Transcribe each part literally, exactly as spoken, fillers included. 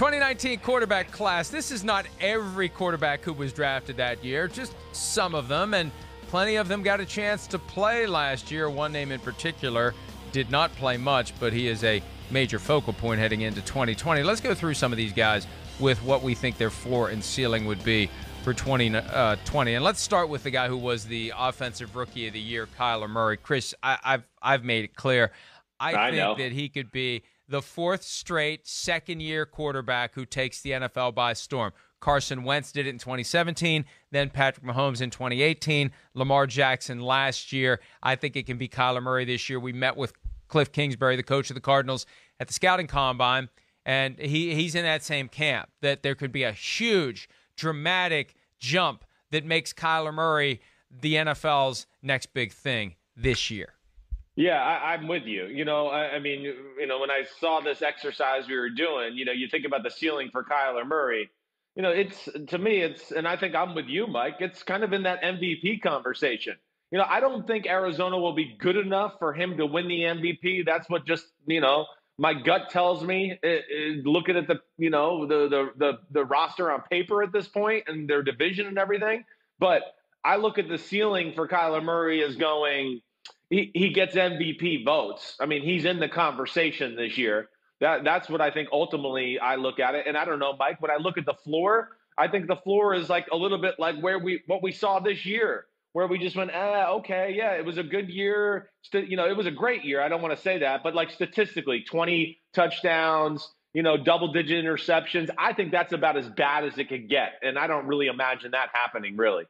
twenty nineteen quarterback class. This is not every quarterback who was drafted that year, just some of them, and plenty of them got a chance to play last year. One name in particular did not play much, but he is a major focal point heading into twenty twenty. Let's go through some of these guys with what we think their floor and ceiling would be for twenty twenty. And let's start with the guy who was the offensive rookie of the year, Kyler Murray. Chris, I, I've I've made it clear. I, I think know. that he could be the fourth straight second-year quarterback who takes the N F L by storm. Carson Wentz did it in twenty seventeen, then Patrick Mahomes in twenty eighteen, Lamar Jackson last year. I think it can be Kyler Murray this year. We met with Cliff Kingsbury, the coach of the Cardinals, at the scouting combine, and he, he's in that same camp, that there could be a huge, dramatic jump that makes Kyler Murray the N F L's next big thing this year. Yeah, I, I'm with you. You know, I, I mean, you know, when I saw this exercise we were doing, you know, you think about the ceiling for Kyler Murray. You know, it's, to me, it's, and I think I'm with you, Mike, it's kind of in that M V P conversation. You know, I don't think Arizona will be good enough for him to win the M V P. That's what just, you know, my gut tells me, it, it, looking at the, you know, the, the, the, the roster on paper at this point and their division and everything. But I look at the ceiling for Kyler Murray as going, he, he gets M V P votes. I mean, he's in the conversation this year. That, that's what I think ultimately I look at it. And I don't know, Mike, when I look at the floor, I think the floor is like a little bit like where we what we saw this year, where we just went, ah, okay, yeah, it was a good year. You know, it was a great year. I don't want to say that, but like statistically, twenty touchdowns, you know, double-digit interceptions. I think that's about as bad as it could get. And I don't really imagine that happening, really.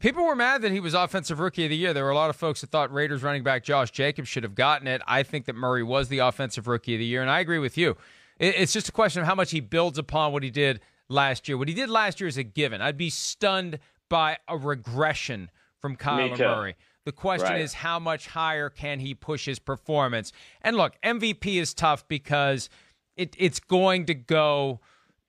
People were mad that he was Offensive Rookie of the Year. There were a lot of folks that thought Raiders running back Josh Jacobs should have gotten it. I think that Murray was the Offensive Rookie of the Year, and I agree with you. It's just a question of how much he builds upon what he did last year. What he did last year is a given. I'd be stunned by a regression from Kyler Murray. The question right. is how much higher can he push his performance? And look, M V P is tough because it, it's going to go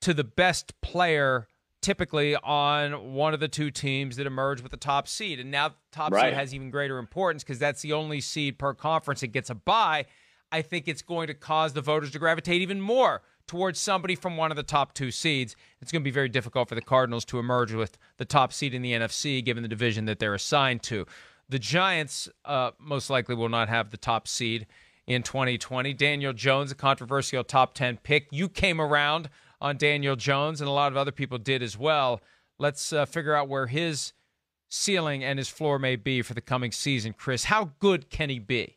to the best player typically on one of the two teams that emerge with the top seed. And now the top right. seed has even greater importance because that's the only seed per conference that gets a bye. I think it's going to cause the voters to gravitate even more towards somebody from one of the top two seeds. It's going to be very difficult for the Cardinals to emerge with the top seed in the N F C, given the division that they're assigned to. The Giants uh, most likely will not have the top seed in twenty twenty. Daniel Jones, a controversial top ten pick. You came around on Daniel Jones, and a lot of other people did as well. Let's uh, figure out where his ceiling and his floor may be for the coming season. Chris, how good can he be?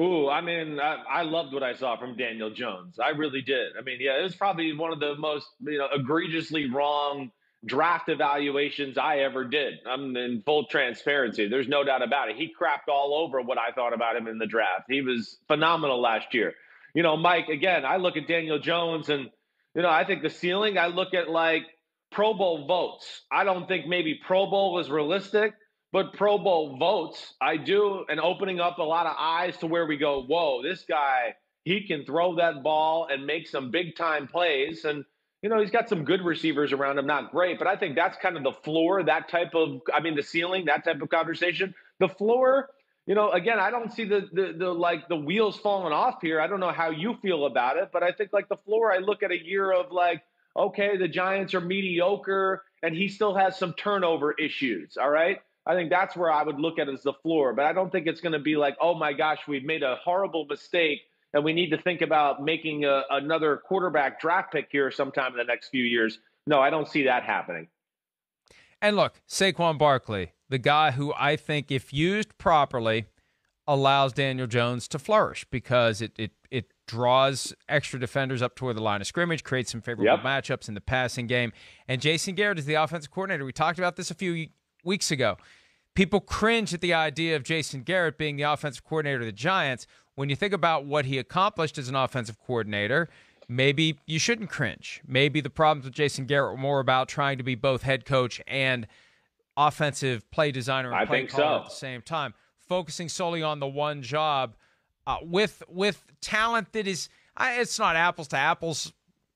Ooh, I mean, I, I loved what I saw from Daniel Jones. I really did. I mean, yeah, it was probably one of the most, you know, egregiously wrong draft evaluations I ever did. I'm in full transparency. There's no doubt about it. He crapped all over what I thought about him in the draft. He was phenomenal last year. You know, Mike, again, I look at Daniel Jones and, you know, I think the ceiling, I look at like Pro Bowl votes. I don't think maybe Pro Bowl was realistic, but Pro Bowl votes, I do. And opening up a lot of eyes to where we go, whoa, this guy, he can throw that ball and make some big time plays. And, you know, he's got some good receivers around him, not great. But I think that's kind of the floor, that type of, I mean, the ceiling, that type of conversation. The floor, you know, again, I don't see the, the, the, like, the wheels falling off here. I don't know how you feel about it, but I think, like, the floor, I look at a year of, like, okay, the Giants are mediocre, and he still has some turnover issues, all right? I think that's where I would look at as the floor, but I don't think it's going to be like, oh, my gosh, we've made a horrible mistake, and we need to think about making a, another quarterback draft pick here sometime in the next few years. No, I don't see that happening. And look, Saquon Barkley, the guy who I think, if used properly, allows Daniel Jones to flourish because it it, it draws extra defenders up toward the line of scrimmage, creates some favorable yep. matchups in the passing game. And Jason Garrett is the offensive coordinator. We talked about this a few weeks ago. People cringe at the idea of Jason Garrett being the offensive coordinator of the Giants. When you think about what he accomplished as an offensive coordinator, maybe you shouldn't cringe. Maybe the problems with Jason Garrett were more about trying to be both head coach and offensive play designer and play caller so. at the same time, focusing solely on the one job uh, with with talent that is I, it's not apples to apples,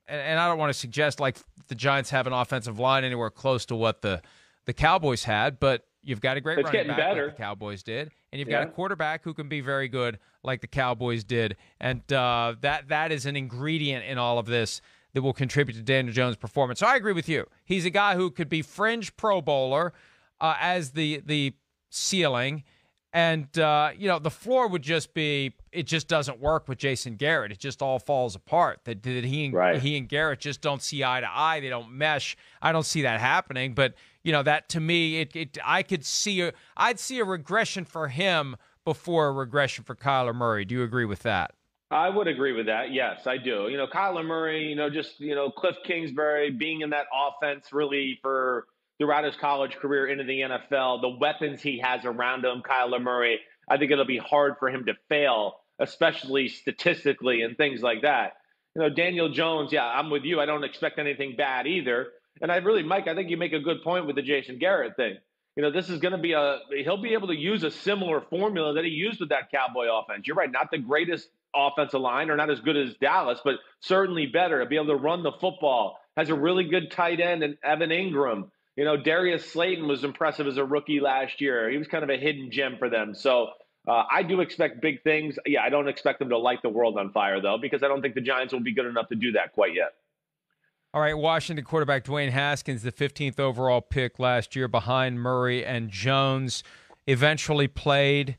and, and I don't want to suggest like the Giants have an offensive line anywhere close to what the the Cowboys had, but you've got a great it's running back better. like the Cowboys did, and you've yeah. got a quarterback who can be very good like the Cowboys did, and uh, that that is an ingredient in all of this that will contribute to Daniel Jones' performance. So I agree with you. He's a guy who could be fringe Pro Bowler uh, as the the ceiling. And, uh, you know, the floor would just be, it just doesn't work with Jason Garrett. It just all falls apart. That, that he and, right. he and Garrett just don't see eye to eye. They don't mesh. I don't see that happening. But, you know, that to me, it, it I could see, a, I'd see a regression for him before a regression for Kyler Murray. Do you agree with that? I would agree with that. Yes, I do. You know, Kyler Murray, you know, just, you know, Cliff Kingsbury being in that offense really for throughout his college career into the N F L, the weapons he has around him, Kyler Murray, I think it'll be hard for him to fail, especially statistically and things like that. You know, Daniel Jones, yeah, I'm with you. I don't expect anything bad either. And I really, Mike, I think you make a good point with the Jason Garrett thing. You know, this is going to be a, he'll be able to use a similar formula that he used with that Cowboy offense. You're right, not the greatest offensive line or not as good as Dallas, but certainly better to be able to run the football. Has a really good tight end in Evan Ingram. You know, Darius Slayton was impressive as a rookie last year. He was kind of a hidden gem for them. So uh, I do expect big things. Yeah, I don't expect them to light the world on fire, though, because I don't think the Giants will be good enough to do that quite yet. All right, Washington quarterback Dwayne Haskins, the fifteenth overall pick last year behind Murray and Jones, eventually played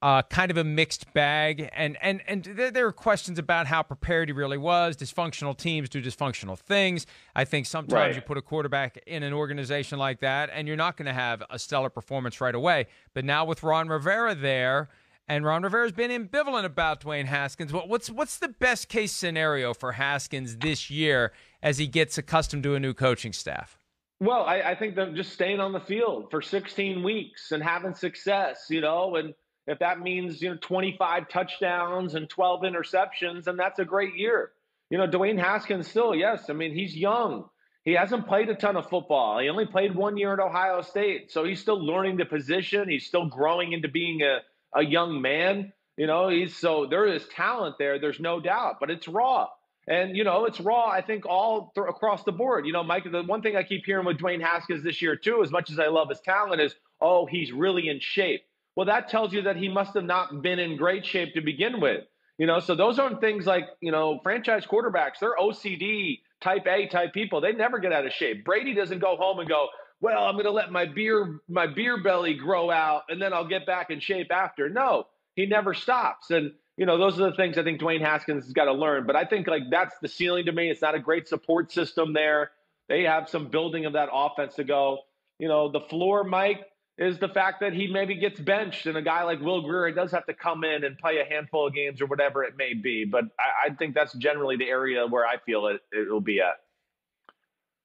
uh, kind of a mixed bag. And and and th- there are questions about how prepared he really was. Dysfunctional teams do dysfunctional things. I think sometimes right. you put a quarterback in an organization like that, and you're not going to have a stellar performance right away. But now with Ron Rivera there, and Ron Rivera's been ambivalent about Dwayne Haskins. What's what's the best case scenario for Haskins this year as he gets accustomed to a new coaching staff? Well, I, I think they're just staying on the field for sixteen weeks and having success, you know, and if that means, you know, twenty-five touchdowns and twelve interceptions, then that's a great year. You know, Dwayne Haskins still, yes, I mean, he's young. He hasn't played a ton of football. He only played one year at Ohio State. So he's still learning the position. He's still growing into being a, a young man, you know, he's so there is talent there. There's no doubt, but it's raw. And, you know, it's raw, I think, all th- across the board. You know, Mike, the one thing I keep hearing with Dwayne Haskins this year, too, as much as I love his talent is, oh, he's really in shape. Well, that tells you that he must have not been in great shape to begin with. You know, so those aren't things like, you know, franchise quarterbacks. They're O C D, type A type people. They never get out of shape. Brady doesn't go home and go, well, I'm going to let my beer, my beer belly grow out, and then I'll get back in shape after. No, he never stops. And, you know, those are the things I think Dwayne Haskins has got to learn. But I think, like, that's the ceiling to me. It's not a great support system there. They have some building of that offense to go. You know, the floor, Mike, is the fact that he maybe gets benched, and a guy like Will Greer does have to come in and play a handful of games or whatever it may be. But I, I think that's generally the area where I feel it will be at.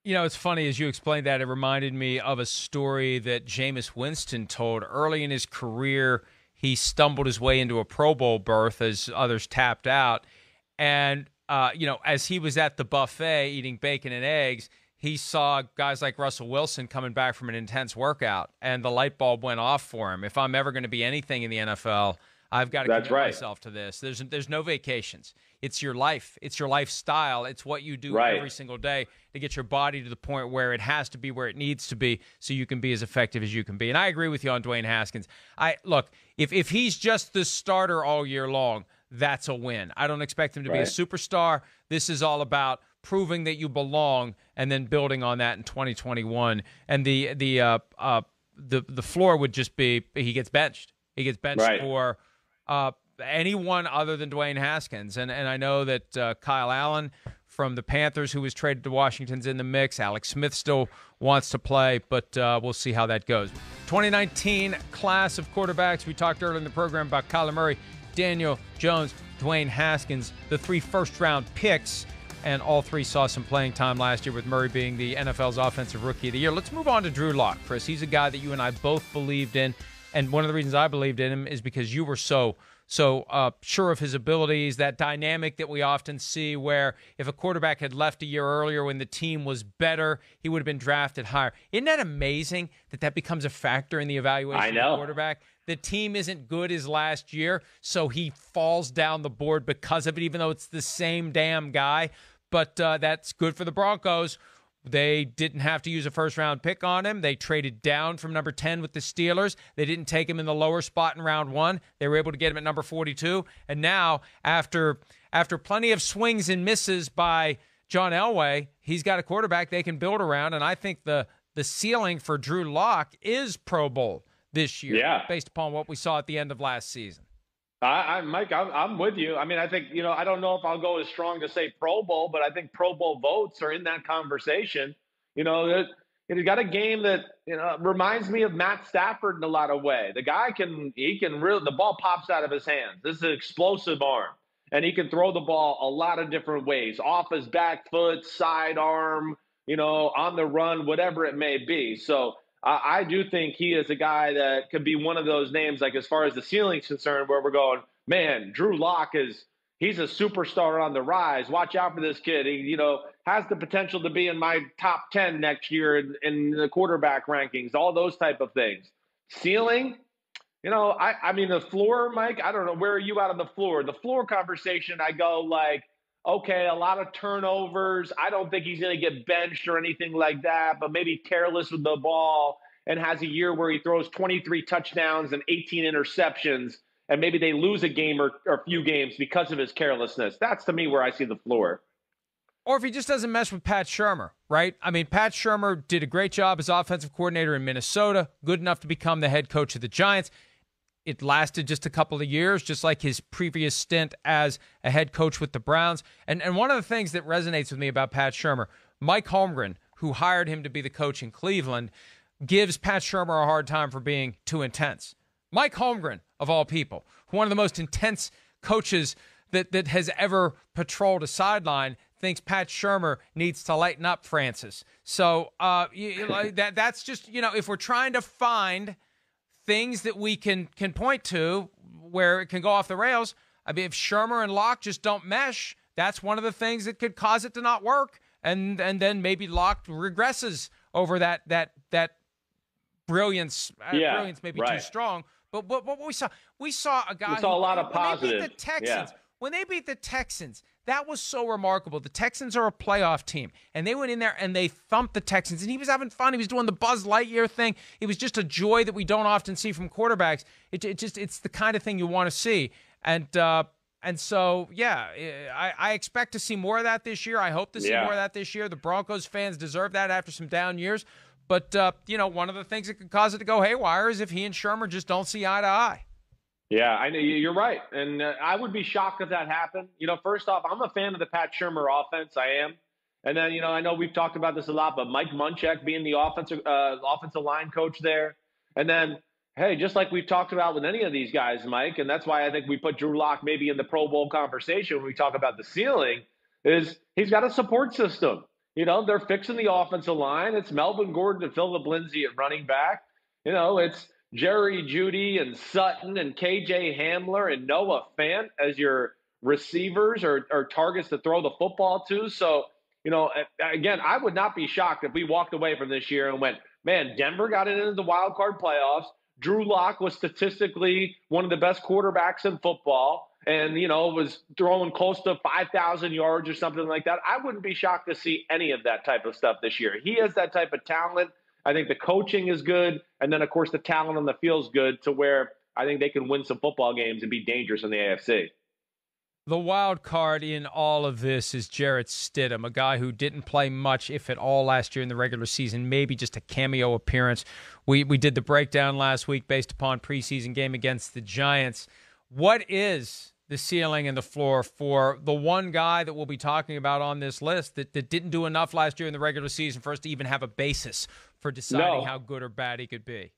You know, it's funny, as you explained that, it reminded me of a story that Jameis Winston told early in his career. He stumbled his way into a Pro Bowl berth as others tapped out. And, uh, you know, as he was at the buffet eating bacon and eggs, he saw guys like Russell Wilson coming back from an intense workout, and the light bulb went off for him. If I'm ever going to be anything in the N F L, I've got to commit right. myself to this. There's there's no vacations. It's your life. It's your lifestyle. It's what you do right. every single day to get your body to the point where it has to be where it needs to be so you can be as effective as you can be. And I agree with you on Dwayne Haskins. I Look, if, if he's just the starter all year long, that's a win. I don't expect him to right. be a superstar. This is all about proving that you belong and then building on that in twenty twenty-one. And the the uh, uh, the, the floor would just be he gets benched. He gets benched right. for – Uh, anyone other than Dwayne Haskins. And and I know that uh, Kyle Allen from the Panthers, who was traded to Washington's in the mix. Alex Smith still wants to play, but uh, we'll see how that goes. twenty nineteen class of quarterbacks. We talked earlier in the program about Kyler Murray, Daniel Jones, Dwayne Haskins, the three first-round picks, and all three saw some playing time last year, with Murray being the N F L's Offensive Rookie of the Year. Let's move on to Drew Lock, Chris. He's a guy that you and I both believed in. And one of the reasons I believed in him is because you were so, so uh, sure of his abilities, that dynamic that we often see where if a quarterback had left a year earlier when the team was better, he would have been drafted higher. Isn't that amazing that that becomes a factor in the evaluation I know. of the quarterback? The team isn't good as last year, so he falls down the board because of it, even though it's the same damn guy. But uh, that's good for the Broncos. They didn't have to use a first-round pick on him. They traded down from number ten with the Steelers. They didn't take him in the lower spot in round one. They were able to get him at number forty-two. And now, after after plenty of swings and misses by John Elway, he's got a quarterback they can build around, and I think the the ceiling for Drew Lock is Pro Bowl this year, yeah. based upon what we saw at the end of last season. I, I Mike, I'm, I'm with you. I mean, I think, you know, I don't know if I'll go as strong to say Pro Bowl, but I think Pro Bowl votes are in that conversation. You know, he's got a game that, you know, reminds me of Matt Stafford in a lot of ways. The guy can, he can really, the ball pops out of his hands. This is an explosive arm, and he can throw the ball a lot of different ways, off his back foot, side arm, you know, on the run, whatever it may be. So I do think he is a guy that could be one of those names, like as far as the ceiling's concerned, where we're going, man, Drew Lock is, he's a superstar on the rise. Watch out for this kid. He, you know, has the potential to be in my top ten next year in, in the quarterback rankings, all those type of things. Ceiling, you know, I, I mean, the floor, Mike, I don't know. Where are you out on the floor? The floor conversation, I go like, okay, a lot of turnovers. I don't think he's going to get benched or anything like that, but maybe careless with the ball and has a year where he throws twenty-three touchdowns and eighteen interceptions, and maybe they lose a game or, or a few games because of his carelessness. That's, to me, where I see the floor. Or if he just doesn't mess with Pat Shurmur, right? I mean, Pat Shurmur did a great job as offensive coordinator in Minnesota, good enough to become the head coach of the Giants. It lasted just a couple of years, just like his previous stint as a head coach with the Browns. And and one of the things that resonates with me about Pat Shurmur, Mike Holmgren, who hired him to be the coach in Cleveland, gives Pat Shurmur a hard time for being too intense. Mike Holmgren, of all people, one of the most intense coaches that, that has ever patrolled a sideline, thinks Pat Shurmur needs to lighten up, Francis. So uh, you, that that's just, you know, if we're trying to find things that we can can point to where it can go off the rails. I mean, if Shurmur and Locke just don't mesh, that's one of the things that could cause it to not work. And and then maybe Locke regresses over that that that brilliance. Yeah, uh, brilliance may be right. too strong. But but what we saw, we saw a guy. We saw who, a lot of positive. They beat the Texans, yeah. When they beat the Texans, that was so remarkable. The Texans are a playoff team, and they went in there and they thumped the Texans, and he was having fun. He was doing the Buzz Lightyear thing. It was just a joy that we don't often see from quarterbacks. It, it just it's the kind of thing you want to see, and uh, and so yeah, I, I expect to see more of that this year. I hope to see yeah. more of that this year. The Broncos fans deserve that after some down years, but uh, you know, one of the things that could cause it to go haywire is if he and Shurmur just don't see eye to eye. Yeah, I know you're right, and uh, I would be shocked if that happened. You know, first off, I'm a fan of the Pat Shurmur offense. I am, and then you know, I know we've talked about this a lot, but Mike Munchak being the offensive uh, offensive line coach there, and then hey, just like we've talked about with any of these guys, Mike, and that's why I think we put Drew Lock maybe in the Pro Bowl conversation when we talk about the ceiling. Is he's got a support system? You know, they're fixing the offensive line. It's Melvin Gordon and Philip Lindsay at running back. You know, it's Jerry Judy and Sutton and K J Hamler and Noah Fant as your receivers or, or targets to throw the football to. So, you know, again, I would not be shocked if we walked away from this year and went, man, Denver got into the wild card playoffs. Drew Lock was statistically one of the best quarterbacks in football and, you know, was throwing close to five thousand yards or something like that. I wouldn't be shocked to see any of that type of stuff this year. He has that type of talent. I think the coaching is good, and then, of course, the talent on the field is good to where I think they can win some football games and be dangerous in the A F C. The wild card in all of this is Jarrett Stidham, a guy who didn't play much, if at all, last year in the regular season, maybe just a cameo appearance. We, we did the breakdown last week based upon preseason game against the Giants. What is the ceiling and the floor for the one guy that we'll be talking about on this list that, that didn't do enough last year in the regular season for us to even have a basis for deciding no. how good or bad he could be?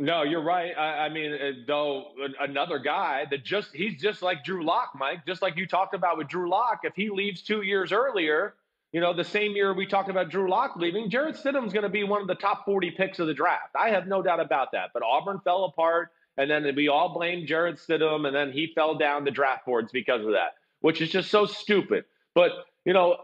No, you're right. I, I mean, though, another guy that just, he's just like Drew Lock, Mike, just like you talked about with Drew Lock. If he leaves two years earlier, you know, the same year we talked about Drew Lock leaving, Jarrett Stidham's going to be one of the top forty picks of the draft. I have no doubt about that. But Auburn fell apart. And then we all blamed Jarrett Stidham, and then he fell down the draft boards because of that, which is just so stupid. But, you know,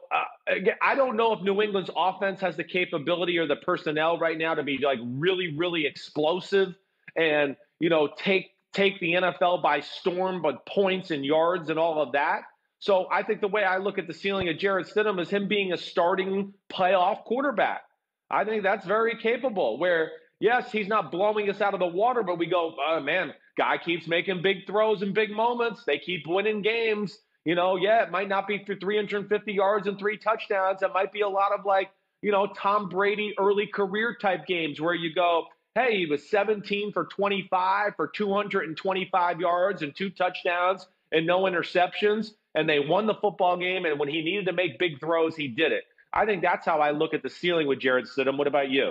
uh, I don't know if New England's offense has the capability or the personnel right now to be, like, really, really explosive and, you know, take take the N F L by storm with points and yards and all of that. So I think the way I look at the ceiling of Jarrett Stidham is him being a starting playoff quarterback. I think that's very capable where – yes, he's not blowing us out of the water, but we go, oh, man, guy keeps making big throws and big moments. They keep winning games. You know, yeah, it might not be for three hundred fifty yards and three touchdowns. It might be a lot of like, you know, Tom Brady early career type games where you go, hey, he was seventeen for twenty-five for two hundred twenty-five yards and two touchdowns and no interceptions, and they won the football game, and when he needed to make big throws, he did it. I think that's how I look at the ceiling with Jarrett Stidham. What about you?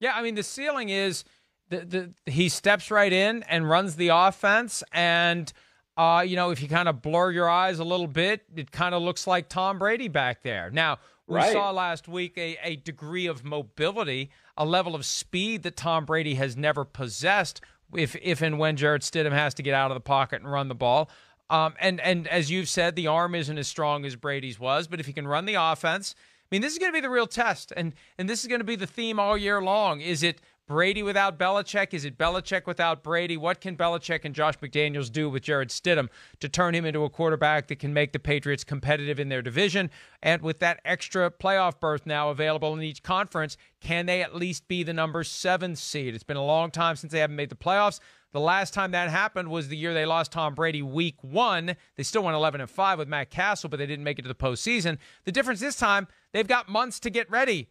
Yeah, I mean, the ceiling is the, the he steps right in and runs the offense, and uh, you know, if you kind of blur your eyes a little bit, it kind of looks like Tom Brady back there. Now, we right. saw last week a, a degree of mobility, a level of speed that Tom Brady has never possessed if if and when Jarrett Stidham has to get out of the pocket and run the ball. Um, and, and as you've said, the arm isn't as strong as Brady's was, but if he can run the offense, I mean, this is going to be the real test, and, and this is going to be the theme all year long. Is it Brady without Belichick? Is it Belichick without Brady? What can Belichick and Josh McDaniels do with Jarrett Stidham to turn him into a quarterback that can make the Patriots competitive in their division? And with that extra playoff berth now available in each conference, can they at least be the number seven seed? It's been a long time since they haven't made the playoffs. The last time that happened was the year they lost Tom Brady week one. They still went eleven and five with Matt Castle, but they didn't make it to the postseason. The difference this time, they've got months to get ready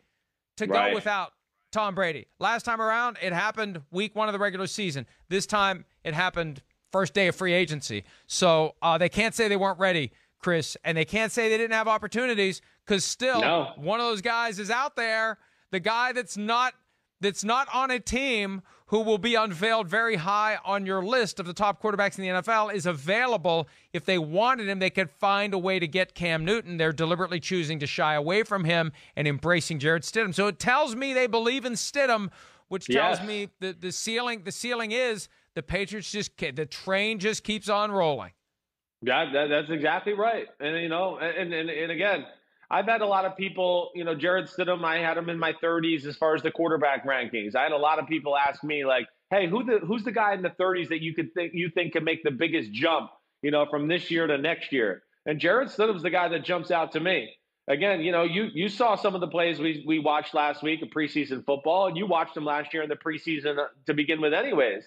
to right. go without Tom Brady. Last time around, it happened week one of the regular season. This time, it happened first day of free agency. So uh, they can't say they weren't ready, Chris, and they can't say they didn't have opportunities because still no. one of those guys is out there, the guy that's not that's not on a team who will be unveiled very high on your list of the top quarterbacks in the N F L is available. If they wanted him, they could find a way to get Cam Newton. They're deliberately choosing to shy away from him and embracing Jarrett Stidham. So it tells me they believe in Stidham, which tells yes. me the, the ceiling the ceiling is the Patriots just the train just keeps on rolling. Yeah, that, that's exactly right. And, you know, and, and, and again, I've had a lot of people, you know, Jarrett Stidham, I had him in my thirties as far as the quarterback rankings. I had a lot of people ask me, like, hey, who the who's the guy in the thirties that you could think you think can make the biggest jump, you know, from this year to next year? And Jarrett Stidham's the guy that jumps out to me. Again, you know, you you saw some of the plays we we watched last week in preseason football, and you watched them last year in the preseason to begin with anyways.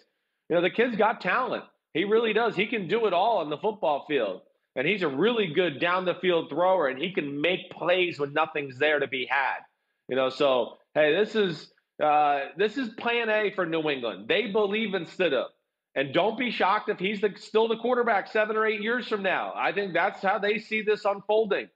You know, the kid's got talent. He really does. He can do it all on the football field. And he's a really good down-the-field thrower, and he can make plays when nothing's there to be had. You know, so, hey, this is uh, this is plan A for New England. They believe in Stidham. And don't be shocked if he's the, still the quarterback seven or eight years from now. I think that's how they see this unfolding.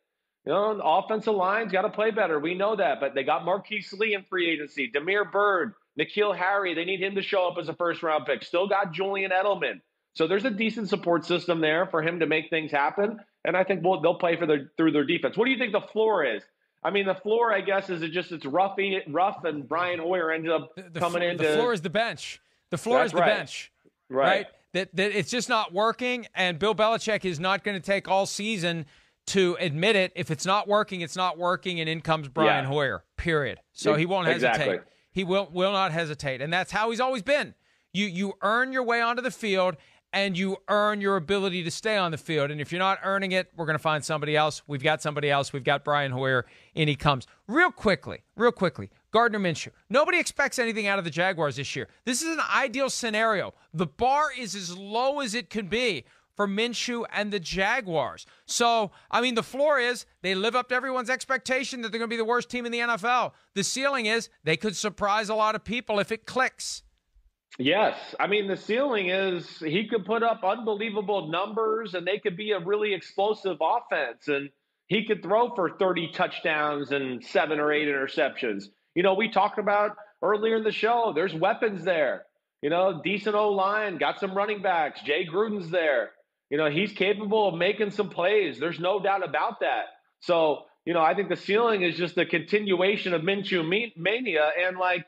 You know, the offensive line's got to play better. We know that. But they got Marquise Lee in free agency, Demir Byrd, N'Keal Harry. They need him to show up as a first-round pick. Still got Julian Edelman. So there's a decent support system there for him to make things happen, and I think we'll, they'll play for their, through their defense. What do you think the floor is? I mean, the floor, I guess, is it just it's rough, rough, and Brian Hoyer ended up the, the coming in. The to, floor is the bench. The floor is the right. bench. Right. right? That, that it's just not working, and Bill Belichick is not going to take all season to admit it. If it's not working, it's not working, and in comes Brian yeah. Hoyer, period. So he won't hesitate. Exactly. He will, will not hesitate, and that's how he's always been. You You earn your way onto the field, and you earn your ability to stay on the field. And if you're not earning it, we're going to find somebody else. We've got somebody else. We've got Brian Hoyer, and he comes. Real quickly, real quickly, Gardner Minshew. Nobody expects anything out of the Jaguars this year. This is an ideal scenario. The bar is as low as it can be for Minshew and the Jaguars. So, I mean, the floor is they live up to everyone's expectation that they're going to be the worst team in the N F L. The ceiling is they could surprise a lot of people if it clicks. Yes. I mean, the ceiling is he could put up unbelievable numbers and they could be a really explosive offense and he could throw for thirty touchdowns and seven or eight interceptions. You know, we talked about earlier in the show, there's weapons there, you know, decent O-line, got some running backs. Jay Gruden's there. You know, he's capable of making some plays. There's no doubt about that. So, you know, I think the ceiling is just the continuation of Minshew mania and like,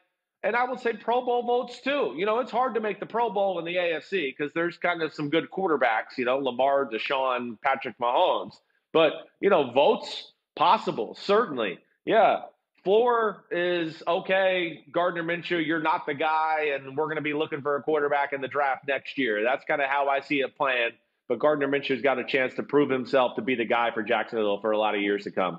and I would say Pro Bowl votes, too. You know, it's hard to make the Pro Bowl in the A F C because there's kind of some good quarterbacks, you know, Lamar, Deshaun, Patrick Mahomes. But, you know, votes, possible, certainly. Yeah, floor is, okay, Gardner Minshew, you're not the guy, and we're going to be looking for a quarterback in the draft next year. That's kind of how I see it playing. But Gardner Minshew's got a chance to prove himself to be the guy for Jacksonville for a lot of years to come.